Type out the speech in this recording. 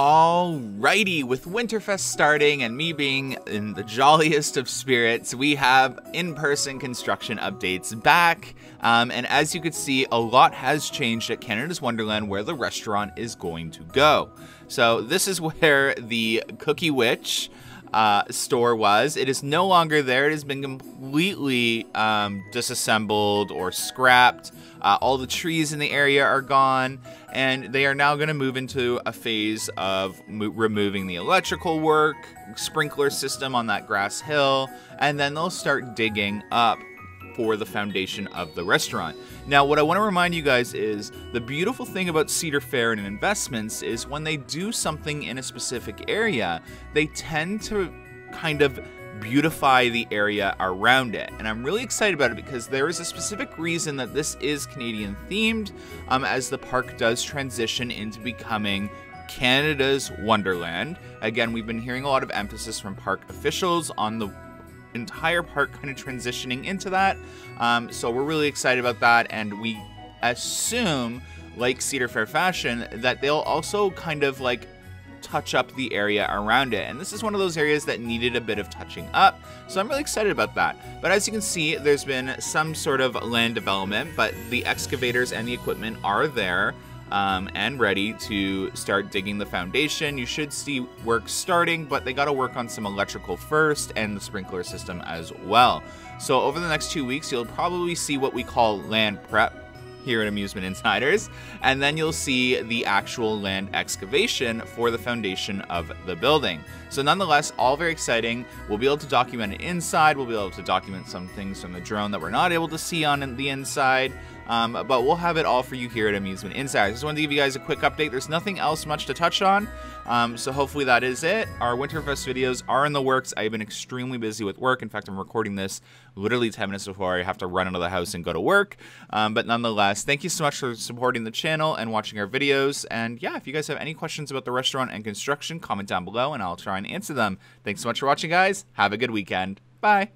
Alrighty, with Winterfest starting and me being in the jolliest of spirits, we have in-person construction updates back. And as you can see, a lot has changed at Canada's Wonderland where the restaurant is going to go. So this is where the Cookie Witch store was. It is no longer there. It has been completely disassembled or scrapped. All the trees in the area are gone, and they are now going to move into a phase of removing the electrical work, sprinkler system on that grass hill, and then they'll start digging up for the foundation of the restaurant. Now, what I want to remind you guys is the beautiful thing about Cedar Fair and investments is when they do something in a specific area, they tend to kind of beautify the area around it. And I'm really excited about it because there is a specific reason that this is Canadian themed, as the park does transition into becoming Canada's Wonderland. Again, we've been hearing a lot of emphasis from park officials on the entire park kind of transitioning into that, so we're really excited about that, and we assume, like Cedar Fair fashion, that they'll also kind of like touch up the area around it, and this is one of those areas that needed a bit of touching up, so I'm really excited about that. But as you can see, there's been some sort of land development, but the excavators and the equipment are there and ready to start digging the foundation. You should see work starting, but they got to work on some electrical first and the sprinkler system as well. So over the next 2 weeks, you'll probably see what we call land prep here at Amusement Insiders, and then you'll see the actual land excavation for the foundation of the building. So nonetheless, all very exciting. We'll be able to document it inside. We'll be able to document some things from the drone that we're not able to see on the inside, but we'll have it all for you here at Amusement Insiders. I just wanted to give you guys a quick update. There's nothing else much to touch on, so hopefully that is it. Our Winterfest videos are in the works. I've been extremely busy with work. In fact, I'm recording this literally 10 minutes before I have to run out of the house and go to work, but nonetheless, thank you so much for supporting the channel and watching our videos. And yeah, if you guys have any questions about the restaurant and construction, comment down below and I'll try and answer them. Thanks so much for watching, guys. Have a good weekend. Bye.